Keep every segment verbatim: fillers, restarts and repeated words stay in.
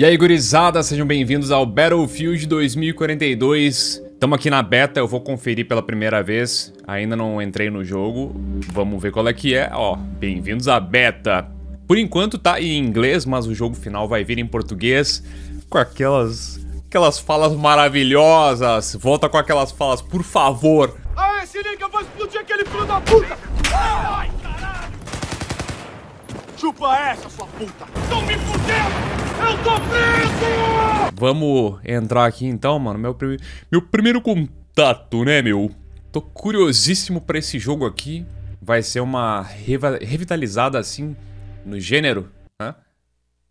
E aí, gurizada, sejam bem-vindos ao Battlefield dois mil e quarenta e dois. Estamos aqui na beta, eu vou conferir pela primeira vez. Ainda não entrei no jogo, vamos ver qual é que é. Ó, bem-vindos à beta. Por enquanto tá em inglês, mas o jogo final vai vir em português. Com aquelas, aquelas falas maravilhosas. Volta com aquelas falas, por favor. Ai, se liga, eu vou explodir aquele filho da puta. Ai, caralho. Chupa essa, sua puta. Não me fudeu. Eu tô preso! Vamos entrar aqui então, mano. Meu, prim... meu primeiro contato, né, meu? Tô curiosíssimo pra esse jogo aqui. Vai ser uma reva... revitalizada, assim, no gênero, né?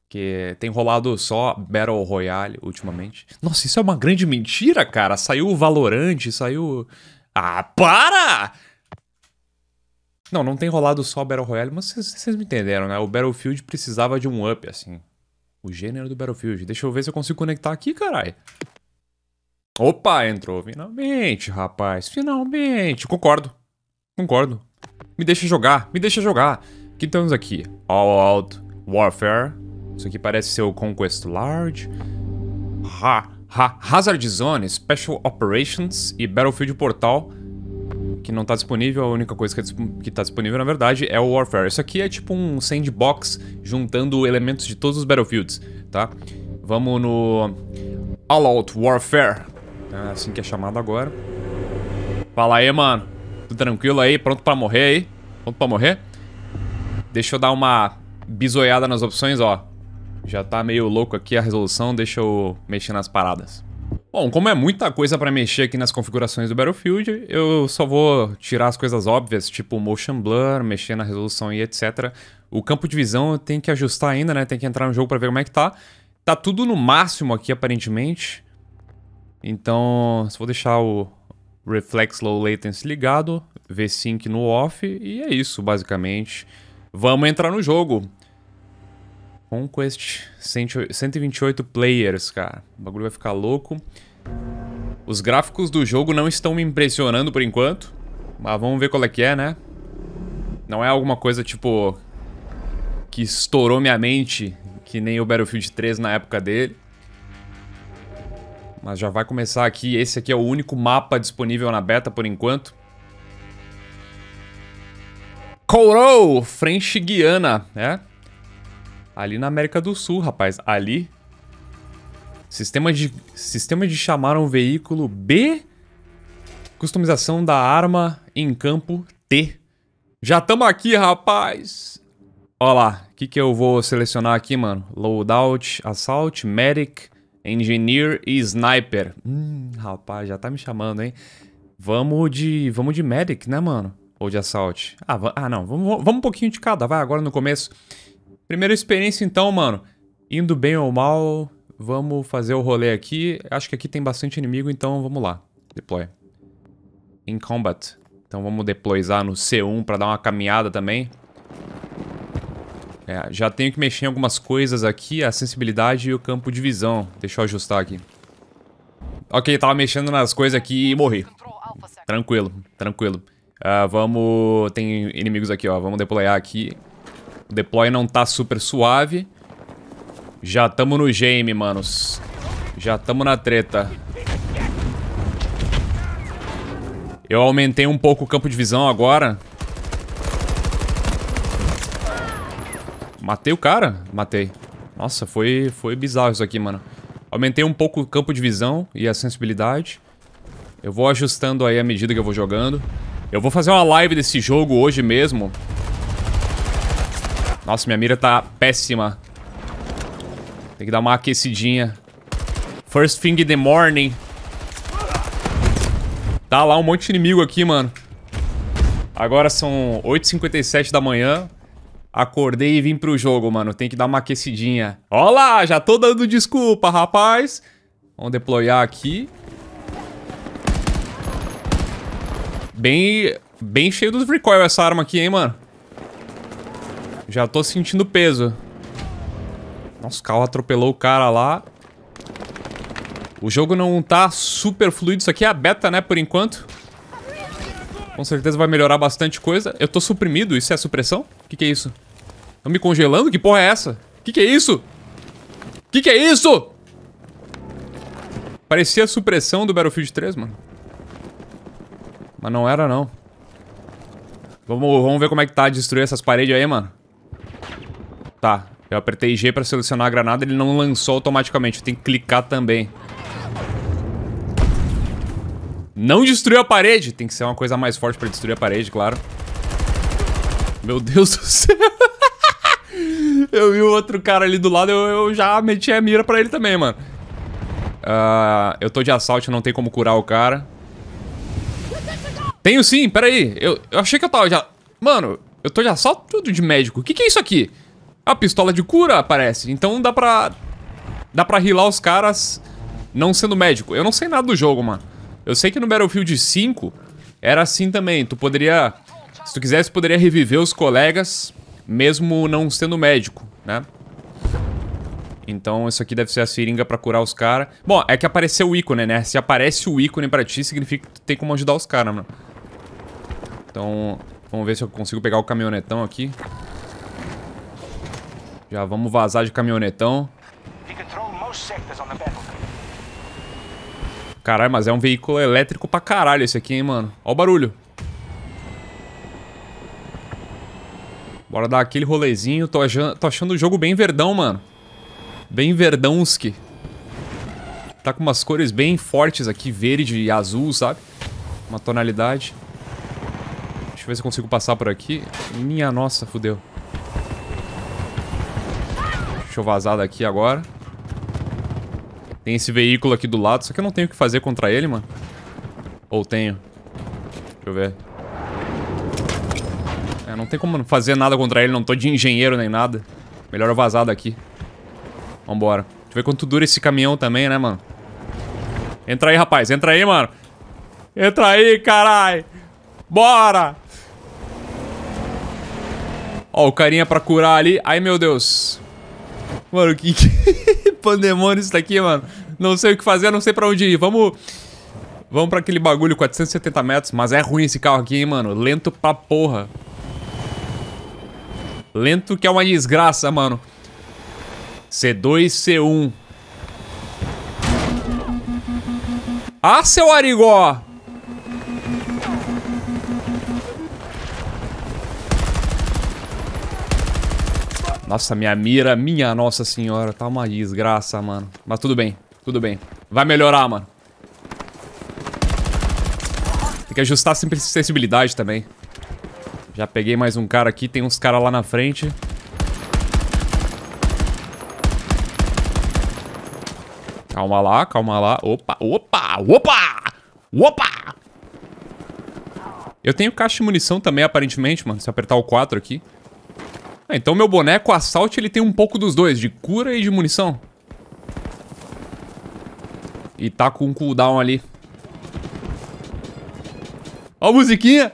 Que tem rolado só Battle Royale ultimamente. Nossa, isso é uma grande mentira, cara. Saiu o Valorant, saiu... Ah, para! Não, não tem rolado só Battle Royale, mas vocês me entenderam, né? O Battlefield precisava de um up, assim. O gênero do Battlefield. Deixa eu ver se eu consigo conectar aqui, caralho. Opa, entrou. Finalmente, rapaz. Finalmente. Concordo. Concordo. Me deixa jogar. Me deixa jogar. O que temos aqui? All Out Warfare. Isso aqui parece ser o Conquest Large. Ha, ha, Hazard Zone, Special Operations e Battlefield Portal. Que não tá disponível, a única coisa que tá disponível, na verdade, é o Warfare. Isso aqui é tipo um sandbox juntando elementos de todos os Battlefields, tá? Vamos no All Out Warfare. É assim que é chamado agora. Fala aí, mano. Tudo tranquilo aí? Pronto pra morrer aí? Pronto pra morrer? Deixa eu dar uma bisoiada nas opções, ó. Já tá meio louco aqui a resolução, deixa eu mexer nas paradas. Bom, como é muita coisa pra mexer aqui nas configurações do Battlefield, eu só vou tirar as coisas óbvias, tipo motion blur, mexer na resolução e etcétera. O campo de visão eu tenho que ajustar ainda, né? Tem que entrar no jogo pra ver como é que tá. Tá tudo no máximo aqui, aparentemente. Então, só vou deixar o Reflex Low Latency ligado, VSync no off, e é isso, basicamente. Vamos entrar no jogo. Conquest, cento e vinte e oito players, cara. O bagulho vai ficar louco. Os gráficos do jogo não estão me impressionando por enquanto. Mas vamos ver qual é que é, né? Não é alguma coisa, tipo... que estourou minha mente, que nem o Battlefield três na época dele. Mas já vai começar aqui. Esse aqui é o único mapa disponível na beta por enquanto. Coral, French Guiana, né? Ali na América do Sul, rapaz. Ali. Sistema de, sistema de chamar um veículo B. Customização da arma em campo T. Já tamo aqui, rapaz. Ó lá. O que que eu vou selecionar aqui, mano? Loadout, Assault, Medic, Engineer e Sniper. Hum, rapaz, já tá me chamando, hein? Vamos de, vamos de Medic, né, mano? Ou de Assault? Ah, ah não. Vamos, vamos um pouquinho de cada. Vai agora no começo. Primeira experiência então, mano. Indo bem ou mal, vamos fazer o rolê aqui. Acho que aqui tem bastante inimigo, então vamos lá. Deploy. In combat. Então vamos deployzar no C um pra dar uma caminhada também. É, já tenho que mexer em algumas coisas aqui. A sensibilidade e o campo de visão. Deixa eu ajustar aqui. Ok, tava mexendo nas coisas aqui e morri. Tranquilo, tranquilo. Uh, vamos... Tem inimigos aqui, ó. Vamos deployar aqui. O deploy não tá super suave. Já tamo no game, manos. Já tamo na treta. Eu aumentei um pouco o campo de visão agora. Matei o cara? Matei. Nossa, foi, foi bizarro isso aqui, mano. Aumentei um pouco o campo de visão e a sensibilidade. Eu vou ajustando aí à medida que eu vou jogando. Eu vou fazer uma live desse jogo hoje mesmo. Nossa, minha mira tá péssima. Tem que dar uma aquecidinha. First thing in the morning. Tá lá um monte de inimigo aqui, mano. Agora são oito e cinquenta e sete da manhã. Acordei e vim pro jogo, mano. Tem que dar uma aquecidinha. Ó lá, já tô dando desculpa, rapaz. Vamos deployar aqui. Bem, bem cheio dos recoil essa arma aqui, hein, mano. Já tô sentindo peso. Nossa, o carro atropelou o cara lá. O jogo não tá super fluido. Isso aqui é a beta, né, por enquanto. Com certeza vai melhorar bastante coisa. Eu tô suprimido. Isso é supressão? O que que é isso? Tô me congelando? Que porra é essa? O que que é isso? Que que é isso? Parecia a supressão do Battlefield três, mano. Mas não era, não. Vamos, vamos ver como é que tá destruir essas paredes aí, mano. Tá. Eu apertei G pra selecionar a granada, ele não lançou automaticamente. Eu tenho que clicar também. Não destruiu a parede. Tem que ser uma coisa mais forte pra destruir a parede, claro. Meu Deus do céu. Eu vi o outro cara ali do lado, eu, eu já meti a mira pra ele também, mano. Uh, eu tô de assalto, não tem como curar o cara. Tenho sim, peraí. Eu, eu achei que eu tava já... Mano, eu tô de assalto tudo de médico. O que que é isso aqui? A pistola de cura, parece. Então dá pra... Dá pra rilar os caras não sendo médico. Eu não sei nada do jogo, mano. Eu sei que no Battlefield cinco era assim também. Tu poderia... Se tu quisesse, poderia reviver os colegas, mesmo não sendo médico, né? Então isso aqui deve ser a seringa pra curar os caras. Bom, é que apareceu o ícone, né? Se aparece o ícone pra ti, significa que tu tem como ajudar os caras, mano. Então, vamos ver se eu consigo pegar o caminhonetão aqui. Já vamos vazar de caminhonetão. Caralho, mas é um veículo elétrico pra caralho esse aqui, hein, mano? Ó o barulho. Bora dar aquele rolezinho. Tô achando, tô achando o jogo bem verdão, mano. Bem verdãoski. Tá com umas cores bem fortes aqui, verde e azul, sabe? Uma tonalidade. Deixa eu ver se eu consigo passar por aqui. Minha nossa, fudeu. Deixa eu vazar daqui agora. Tem esse veículo aqui do lado, só que eu não tenho o que fazer contra ele, mano. Ou tenho? Deixa eu ver. É, não tem como fazer nada contra ele, não tô de engenheiro nem nada. Melhor eu vazar daqui. Vambora. Deixa eu ver quanto dura esse caminhão também, né, mano? Entra aí, rapaz. Entra aí, mano. Entra aí, carai. Bora! Ó, o carinha pra curar ali. Ai, meu Deus. Mano, que, que pandemônio isso daqui, mano. Não sei o que fazer, não sei pra onde ir. Vamos... Vamos pra aquele bagulho, quatrocentos e setenta metros. Mas é ruim esse carro aqui, hein, mano. Lento pra porra. Lento que é uma desgraça, mano. C dois, C um. Ah, seu arigó! Nossa, minha mira, minha nossa senhora. Tá uma desgraça, mano. Mas tudo bem, tudo bem. Vai melhorar, mano. Tem que ajustar sempre a sensibilidade também. Já peguei mais um cara aqui. Tem uns caras lá na frente. Calma lá, calma lá. Opa, opa, opa, opa. Eu tenho caixa de munição também, aparentemente, mano. Se eu apertar o quatro aqui. Ah, então meu boneco assalto, ele tem um pouco dos dois. De cura e de munição. E tá com um cooldown ali. Ó a musiquinha.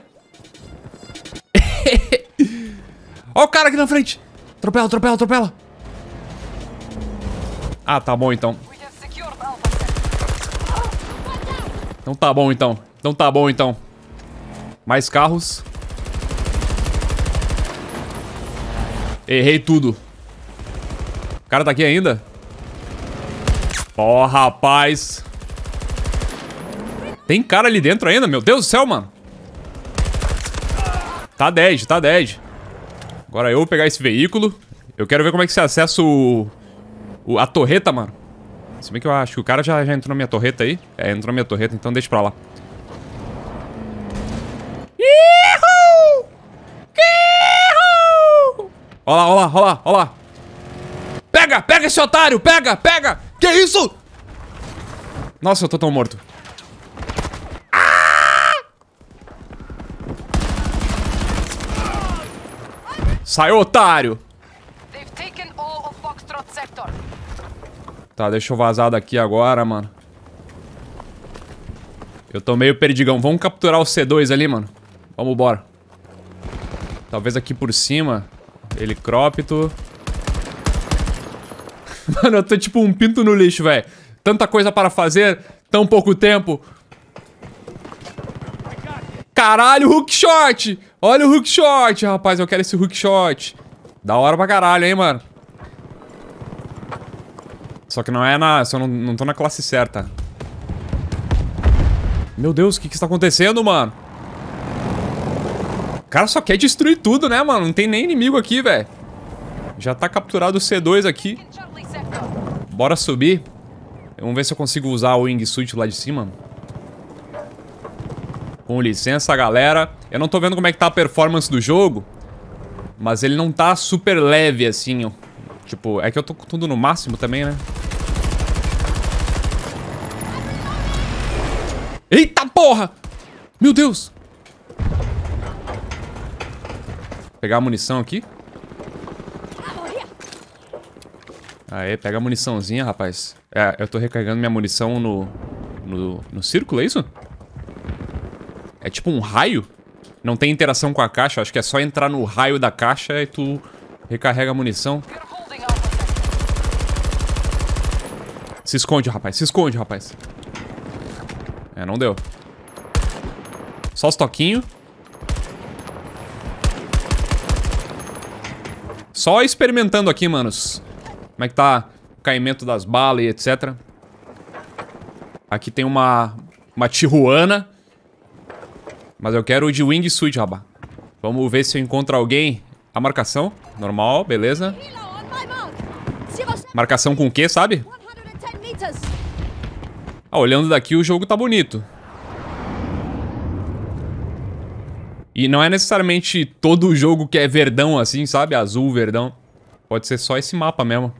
Ó o cara aqui na frente. Atropela, atropela, atropela. Ah, tá bom então. Então tá bom, então. Então tá bom, então. Mais carros. Errei tudo. O cara tá aqui ainda? Ó, rapaz. Tem cara ali dentro ainda? Meu Deus do céu, mano. Tá dead, tá dead. Agora eu vou pegar esse veículo. Eu quero ver como é que se acessa o... o... a torreta, mano. Se bem que eu acho que o cara já, já entrou na minha torreta aí. É, entrou na minha torreta, então deixa pra lá. Ihu! Ihu! Ó lá, ó lá, ó lá, ó lá. Pega, pega esse otário, pega, pega. Que isso? Nossa, eu tô tão morto. Ah! Sai, otário. Tá, deixa eu vazar daqui agora, mano. Eu tô meio perdigão. Vamos capturar o C dois ali, mano. Vamos embora. Talvez aqui por cima. Helicóptero. Mano, eu tô tipo um pinto no lixo, velho. Tanta coisa para fazer, tão pouco tempo. Caralho, hookshot! Olha o hookshot, rapaz. Eu quero esse hookshot. Da hora pra caralho, hein, mano. Só que não é na... Só não, não tô na classe certa. Meu Deus, o que que está acontecendo, mano? O cara só quer destruir tudo, né, mano? Não tem nem inimigo aqui, velho. Já tá capturado o C dois aqui. Bora subir. Vamos ver se eu consigo usar o wingsuit lá de cima. Com licença, galera. Eu não tô vendo como é que tá a performance do jogo, mas ele não tá super leve, assim, ó. Tipo, é que eu tô com tudo no máximo também, né? Eita porra! Meu Deus! Vou pegar a munição aqui. Aê, pega a muniçãozinha, rapaz. É, eu tô recarregando minha munição no, no, no círculo, é isso? É tipo um raio? Não tem interação com a caixa, acho que é só entrar no raio da caixa e tu recarrega a munição. Se esconde, rapaz, se esconde, rapaz. É, não deu. Só os toquinhos. Só experimentando aqui, manos. Como é que tá o caimento das balas e etcétera. Aqui tem uma... Uma Tijuana. Mas eu quero o de wingsuit, rapaz. Vamos ver se eu encontro alguém. A marcação, normal, beleza. Marcação com o quê, sabe? Ah, olhando daqui o jogo tá bonito. E não é necessariamente todo o jogo que é verdão assim, sabe? Azul, verdão. Pode ser só esse mapa mesmo.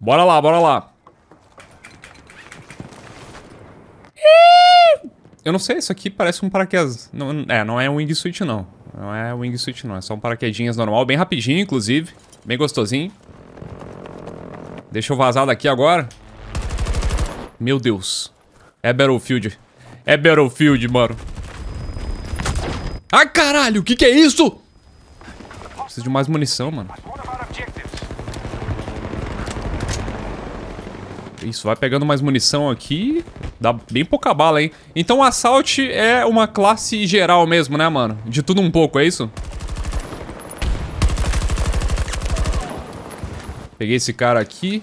Bora lá, bora lá. Eu não sei, isso aqui parece um paraquedas. Não, é, não é um wingsuit não. Não é wingsuit não, é só um paraquedinhas normal. Bem rapidinho, inclusive. Bem gostosinho. Deixa eu vazar daqui agora. Meu Deus. É Battlefield. É Battlefield, mano. Ai, caralho, o que que é isso? Preciso de mais munição, mano. Isso, vai pegando mais munição aqui. Dá bem pouca bala, hein? Então o Assault é uma classe geral mesmo, né, mano? De tudo um pouco, é isso? Peguei esse cara aqui.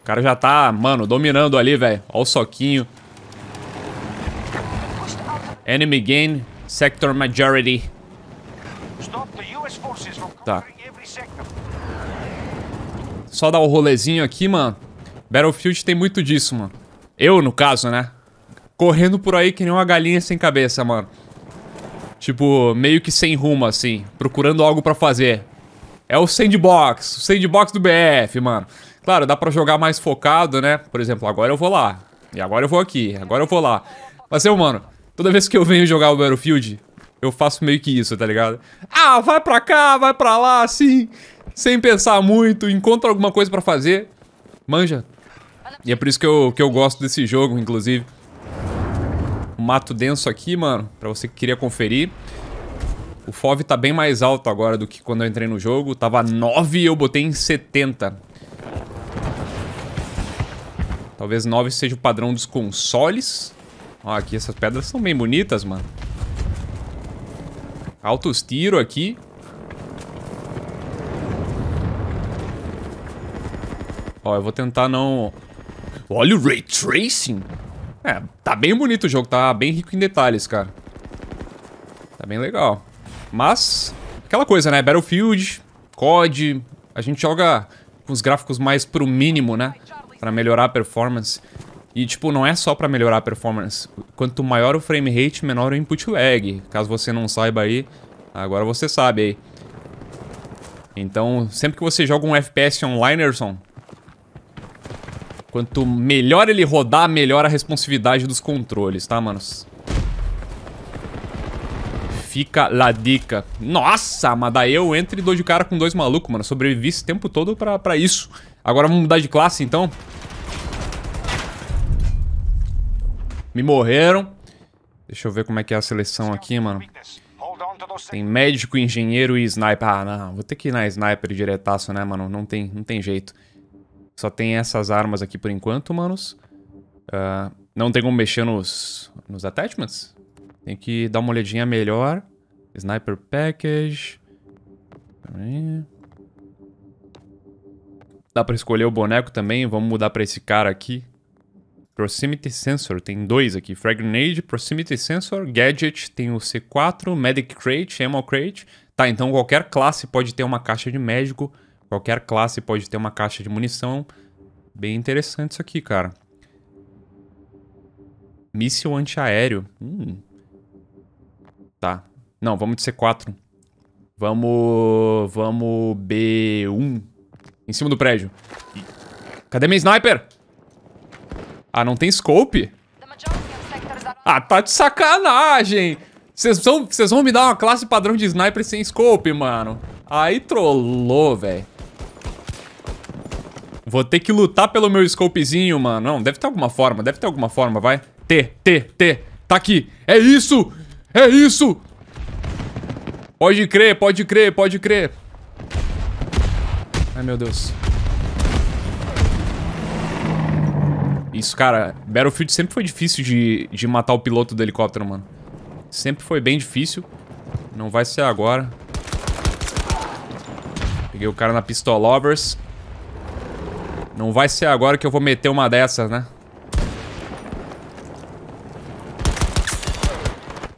O cara já tá, mano, dominando ali, velho. Ó o soquinho. Enemy gain, sector majority. Tá. Só dar o rolezinho aqui, mano. Battlefield tem muito disso, mano. Eu, no caso, né? Correndo por aí que nem uma galinha sem cabeça, mano. Tipo, meio que sem rumo, assim. Procurando algo pra fazer. É o sandbox. O sandbox do B F, mano. Claro, dá pra jogar mais focado, né? Por exemplo, agora eu vou lá. E agora eu vou aqui. Agora eu vou lá. Mas eu, mano, toda vez que eu venho jogar o Battlefield, eu faço meio que isso, tá ligado? Ah, vai pra cá, vai pra lá, assim. Sem pensar muito. Encontra alguma coisa pra fazer. Manja. E é por isso que eu, que eu gosto desse jogo, inclusive. O mato denso aqui, mano. Pra você que queria conferir. O F O V tá bem mais alto agora do que quando eu entrei no jogo. Tava nove e eu botei em setenta. Talvez nove seja o padrão dos consoles. Ó, aqui essas pedras são bem bonitas, mano. Altos tiros aqui. Ó, eu vou tentar não... Olha o ray tracing! É, tá bem bonito o jogo, tá bem rico em detalhes, cara. Tá bem legal. Mas, aquela coisa, né? Battlefield, C O D... A gente joga com os gráficos mais pro mínimo, né? Pra melhorar a performance. E, tipo, não é só pra melhorar a performance. Quanto maior o frame rate, menor o input lag. Caso você não saiba aí, agora você sabe aí. Então, sempre que você joga um F P S online, Erson, quanto melhor ele rodar, melhor a responsividade dos controles, tá, manos? Fica lá dica. Nossa, mas daí eu entro e dou de cara com dois malucos, mano. Sobrevivi esse tempo todo pra, pra isso. Agora vamos mudar de classe, então. Me morreram. Deixa eu ver como é que é a seleção aqui, mano. Tem médico, engenheiro e sniper. Ah, não. Vou ter que ir na sniper diretaço, né, mano? Não tem, não tem jeito. Só tem essas armas aqui por enquanto, manos. Uh, não tem como mexer nos, nos attachments. Tem que dar uma olhadinha melhor. Sniper package. Dá pra escolher o boneco também. Vamos mudar pra esse cara aqui. Proximity Sensor, tem dois aqui. Frag Grenade, Proximity Sensor, Gadget, tem o C quatro, Medic Crate, Ammo Crate. Tá, então qualquer classe pode ter uma caixa de médico. Qualquer classe pode ter uma caixa de munição. Bem interessante isso aqui, cara. Míssil antiaéreo. Hum. Tá. Não, vamos de C quatro. Vamos... Vamos B um. Em cima do prédio. Cadê minha sniper? Ah, não tem scope? Ah, tá de sacanagem. Vocês vão, vocês vão me dar uma classe padrão de sniper sem scope, mano. Aí trollou, velho. Vou ter que lutar pelo meu scopezinho, mano. Não, deve ter alguma forma, deve ter alguma forma, vai. T, T, T. Tá aqui. É isso! É isso! Pode crer, pode crer, pode crer. Ai, meu Deus. Isso, cara. Battlefield sempre foi difícil de, de matar o piloto do helicóptero, mano. Sempre foi bem difícil. Não vai ser agora. Peguei o cara na Pistol Lovers. Não vai ser agora que eu vou meter uma dessas, né?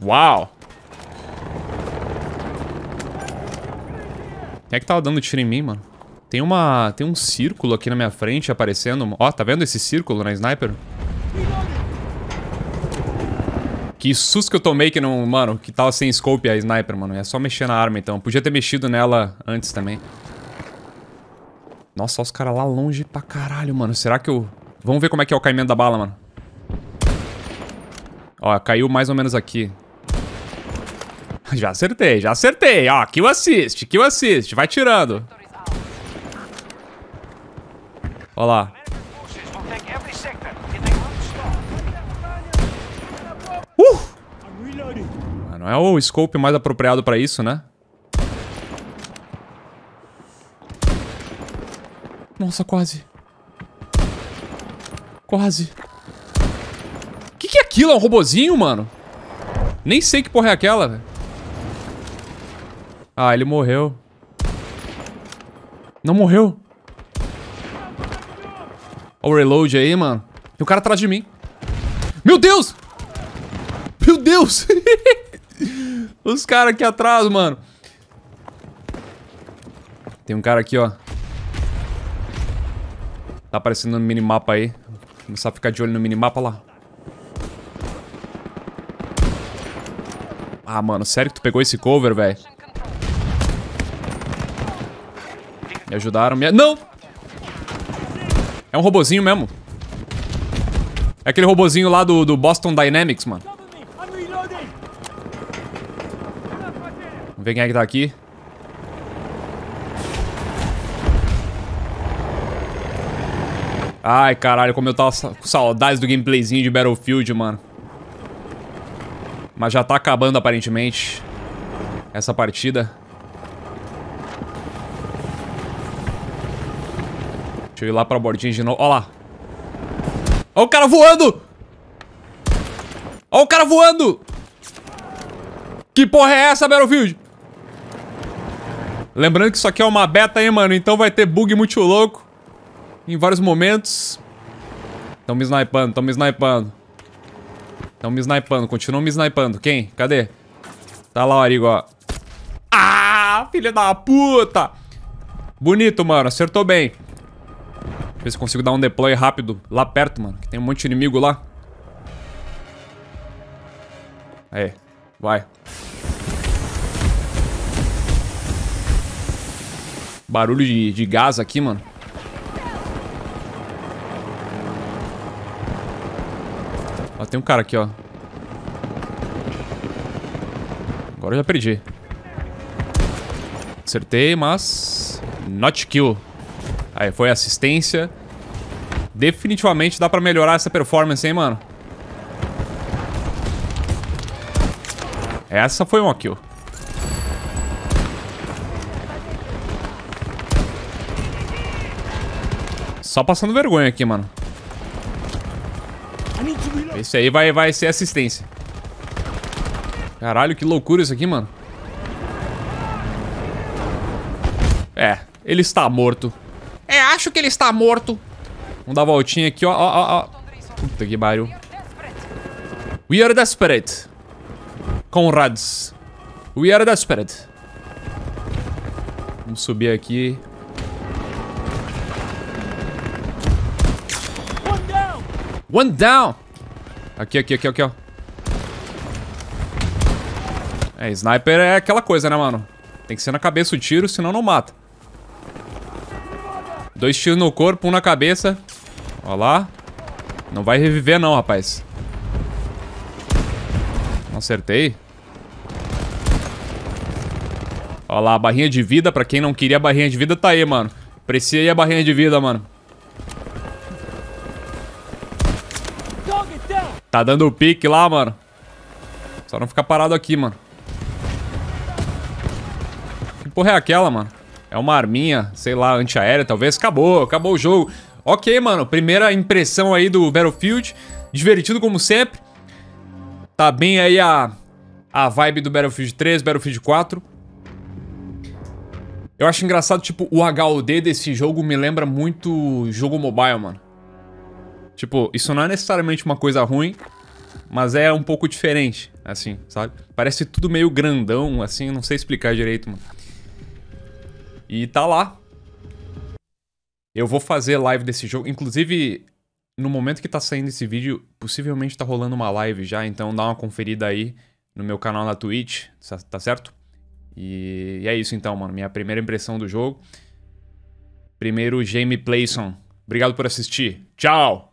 Uau! Quem é que tava dando tiro em mim, mano? Tem uma... Tem um círculo aqui na minha frente aparecendo. Ó, tá vendo esse círculo na sniper? Que susto que eu tomei que não... Mano, que tava sem scope a sniper, mano. É só mexer na arma, então. Podia ter mexido nela antes também. Nossa, olha os caras lá longe pra caralho, mano. Será que eu... Vamos ver como é que é o caimento da bala, mano. Ó, caiu mais ou menos aqui. Já acertei, já acertei. Ó, kill assist, kill assist. Vai tirando. Olha lá. Uh! Não é o scope mais apropriado pra isso, né? Nossa, quase. Quase. Que que é aquilo? É um robozinho, mano? Nem sei que porra é aquela, velho. Ah, ele morreu. Não morreu. Olha o reload aí, mano. Tem um cara atrás de mim. Meu Deus! Meu Deus! Os caras aqui atrás, mano. Tem um cara aqui, ó. Tá aparecendo no minimapa aí. Vou começar a ficar de olho no minimapa lá. Ah, mano, sério que tu pegou esse cover, velho? Me ajudaram, me... Não! É um robozinho mesmo. É aquele robozinho lá do, do Boston Dynamics, mano. Vamos ver quem é que tá aqui. Ai, caralho, como eu tava com saudades do gameplayzinho de Battlefield, mano. Mas já tá acabando, aparentemente, essa partida. Deixa eu ir lá pra bordinha de novo. Ó lá. Ó o cara voando! Ó o cara voando! Que porra é essa, Battlefield? Lembrando que isso aqui é uma beta, hein, mano? Então vai ter bug muito louco em vários momentos. Tão me snipando, tão me snipando. Tão me snipando, continuam me snipando. Quem? Cadê? Tá lá o Arigo, ó. Ah, filha da puta! Bonito, mano. Acertou bem. Deixa eu ver se consigo dar um deploy rápido lá perto, mano. Que tem um monte de inimigo lá. Aí. Vai. Barulho de, de gás aqui, mano. Ó, tem um cara aqui, ó. Agora eu já perdi. Acertei, mas... Not kill. Aí, foi assistência. Definitivamente dá pra melhorar essa performance, hein, mano? Essa foi uma kill. Só passando vergonha aqui, mano. Esse aí vai, vai ser assistência. Caralho, que loucura isso aqui, mano. É, ele está morto. É, acho que ele está morto. Vamos dar uma voltinha aqui, ó, ó, ó, ó. Puta que pariu. We are desperate, comrades. We are desperate. Vamos subir aqui. One down. One down. Aqui, aqui, aqui, aqui, ó. É, sniper é aquela coisa, né, mano? Tem que ser na cabeça o tiro, senão não mata. Dois tiros no corpo, um na cabeça. Ó lá. Não vai reviver não, rapaz. Não acertei. Ó lá, a barrinha de vida. Pra quem não queria a barrinha de vida, tá aí, mano. Precisa aí a barrinha de vida, mano. Tá dando o pique lá, mano. Só não ficar parado aqui, mano. Que porra é aquela, mano? É uma arminha, sei lá, antiaérea, talvez. Acabou, acabou o jogo. Ok, mano, primeira impressão aí do Battlefield. Divertido como sempre. Tá bem aí a, a vibe do Battlefield três, Battlefield quatro. Eu acho engraçado, tipo, o H U D desse jogo me lembra muito jogo mobile, mano. Tipo, isso não é necessariamente uma coisa ruim, mas é um pouco diferente, assim, sabe? Parece tudo meio grandão, assim, não sei explicar direito, mano. E tá lá. Eu vou fazer live desse jogo. Inclusive, no momento que tá saindo esse vídeo, possivelmente tá rolando uma live já. Então dá uma conferida aí no meu canal na Twitch, tá certo? E, e é isso então, mano. Minha primeira impressão do jogo. Primeiro, Jamie Playson. Obrigado por assistir. Tchau!